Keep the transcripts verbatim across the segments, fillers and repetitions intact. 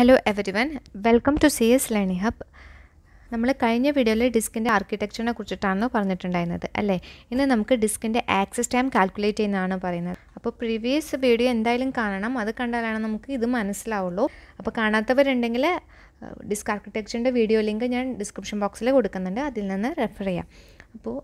Hello everyone, welcome to C S Learning Hub. We will discuss the disk architecture in the previous video. We will calculate access time. In the previous video, we will the disk architecture video link in the description box. We will refer to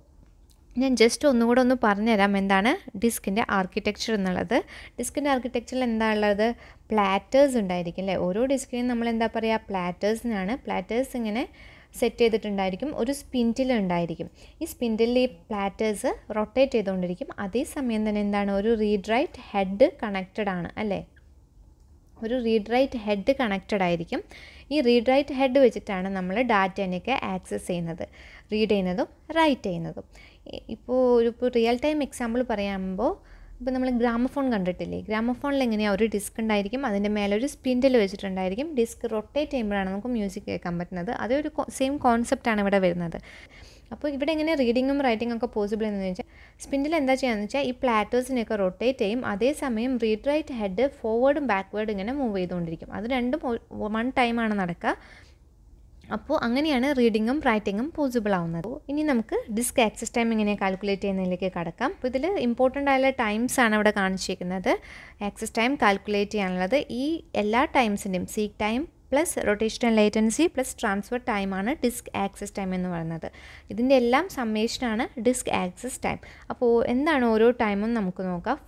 just to know on the parnera disk in the architecture another disk in the architecture and the platters and directly or disk in the platters and platters in a set the tundaricum or spindle and diricum. Is spindle platters rotate the diricum? Are these some in the read write head connected on a read write head connected diricum? This read write head which it and number data access another read another write another. Now, real time example parayambo gramophone kandittille gramophone il engane oru disc undayirikkum adinte mele oru spindle vechittundayirikkum disc rotate cheyumbana namukku music kekkan pattunnathu adu oru same concept aanu ivide varunathu appo ivide engane reading um writing okka possible ennu vecha spindle endha cheyannu vecha ee platters ne okka rotate cheyum adhe samayam read write head forward and backward ingane move cheyidondirikkum adu rendum one time aanu nadakka. So, reading and writing are possible. Now, we will calculate disk access time. Now, important times access time calculate. These all times are seek time plus rotational latency plus transfer time is disk access time. This is summation of disk access time. So, we will time.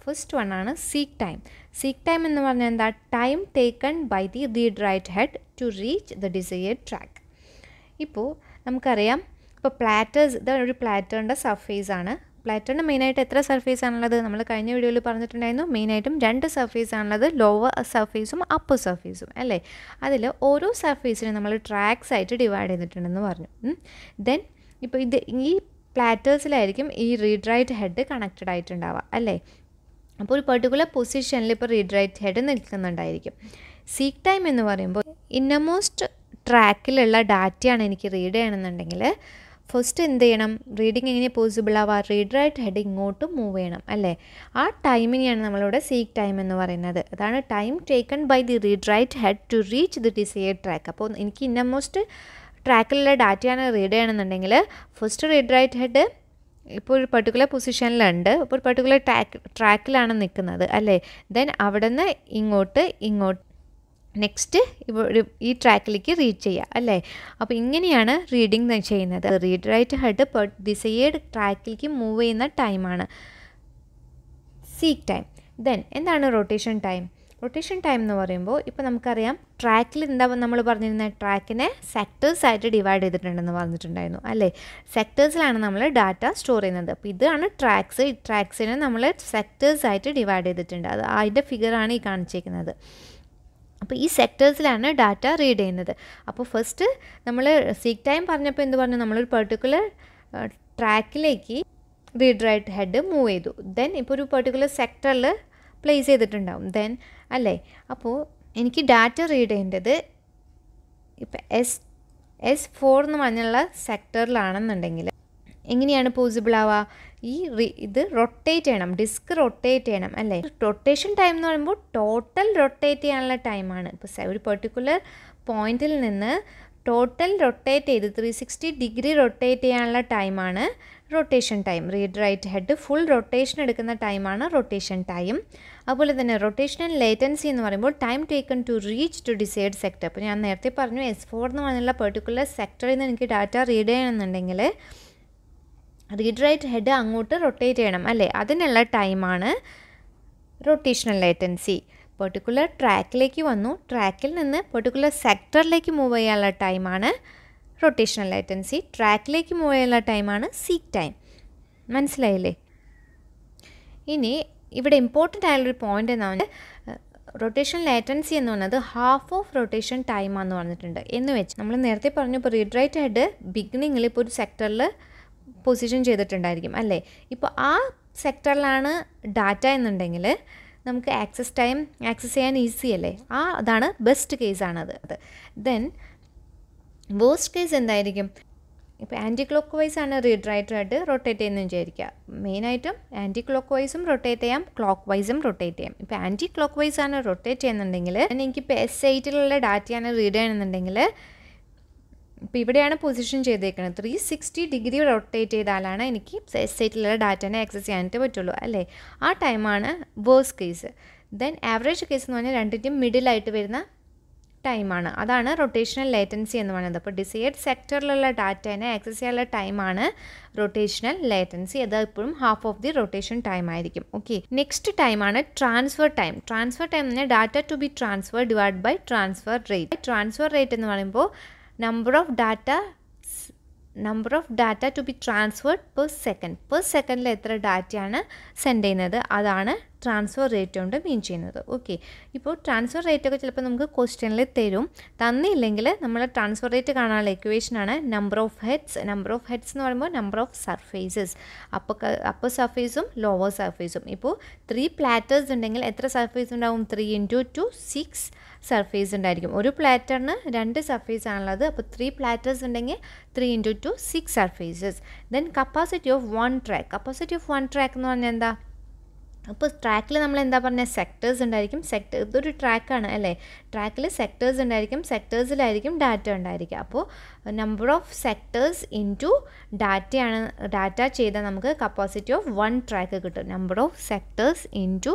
First one is seek time. Seek time is the time taken by the read-write head to reach the desired track. Now, we have a platter, the platter surface. The platter main item is the surface. We have the main item is surface, lower surface and upper surface. That is, one surface we divide the track side. Then, this platter is connected read-write head. In a particular position, read-write head. Seek time is the innermost track data eniki read cheyanannundengil first endu cheyanam reading engane possible ava read write head ingotu move cheyanam alle aa time iniyana nammaloda seek time ennu parayunnathu adana time taken by the read write head to reach the desired track appo eniki innermost track illa data ana read cheyanannundengil first read write head ipo or particular position la undu ipo or particular track track la ana nikkunnathu alle then avanna ingotu ingotu next, this track is read. Now, reading the read write head, but this track is move in the time. Seek time. Then, what is rotation time? Rotation time is the track. We divide track in sectors. Sectors are data stored. This tracks. Tracks are sectors. That is figure. Now, these sectors are data read. Now, first, we seek time in particular track read write head move. Then, we place a particular sector. Then, I data read. Now, S four is sector. How is possible? This rotate cheyanam disk rotate cheyanam alle rotation time nu parayumbo total rotate cheyanulla time aanu ipo oru particular point il ninnu total rotate cheyidu three sixty degree rotate cheyanulla time aanu rotation time read write head full rotation edukkuna time aanu rotation time appole thane rotational latency nu parayumbo time taken to reach to desired sector appo njan nerthe parnu S four nu parayulla particular sector il ninnu data read cheyanannundengil read write head angotu rotate cheyanam alle adanella time aanu rotational latency particular track like vannu track il ninnu particular sector like move cheyanalla time aanu rotational latency track like move cheyanalla time aanu seek time manasilayile ini ivide important ayalla oru point ennaanu rotation latency ennu half of rotation time aanu varnittunde ennu vechu nammal nerthe parnu ipo read write head beginning il ipo oru sector il position ചെയ്തിട്ടുണ്ടായിരിക്കും അല്ലേ ഇപ്പോൾ ആ സെക്ടറിലാണ് data എന്നുണ്ടെങ്കിൽ നമുക്ക് access time access ചെയ്യാൻ easy അല്ലേ ആ അതാണ് best case ആണ് അത്. ദെൻ വേസ്റ്റ് കേസ് എന്തായിരിക്കും Now, anti-clockwise is read right rotate main item anti-clockwise rotate clockwise rotate if anti-clockwise rotate S eight data read I position three sixty degree rotate S eight data access that time is worst case then average case middle time aanu adana rotational latency ennu vanadha appo desired sector la data ne access cheyala time aanu rotational latency eda ippum half of the rotation time aayirikum okay next time aanu transfer time transfer time ne data to be transferred divided by transfer rate transfer rate ennu parayumbo number of data number of data to be transferred per second per second la etra data aanu send cheynadu adana transfer rate on the mean chain. Okay. Now, transfer rate is the question. The transfer rate equation number of heads, number of heads, number of surfaces. Upper, upper surface, lower surface. Now, three platters, surface three into two, six surface. One platter two surface. three platters, three into two, six surfaces. Then, capacity of one track. Capacity of one track is so, track le nammal endha parna sectors undayirikum sector idoru track aanu alle track le sectors undayirikum sectors il ayirikum data undayirikka appo number of sectors into data aanu data cheyda namukku capacity of one track kittu number of sectors into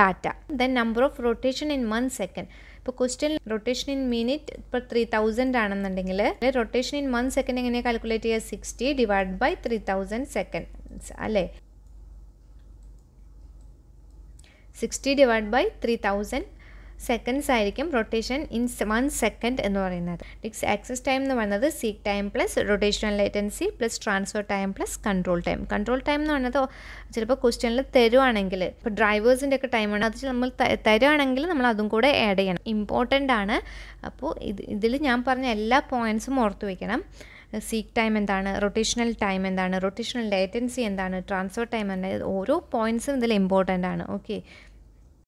data then number of rotation in one second so, question rotation in minute per three thousand aanundengile rotation in one second engane calculate cheya sixty divided by three thousand seconds alle sixty divided by three thousand seconds rotation in one second its access time is seek time plus rotational latency plus transfer time plus control time control time is question drivers time add important add points seek time and rotational time and rotational latency and transfer time and all points are important okay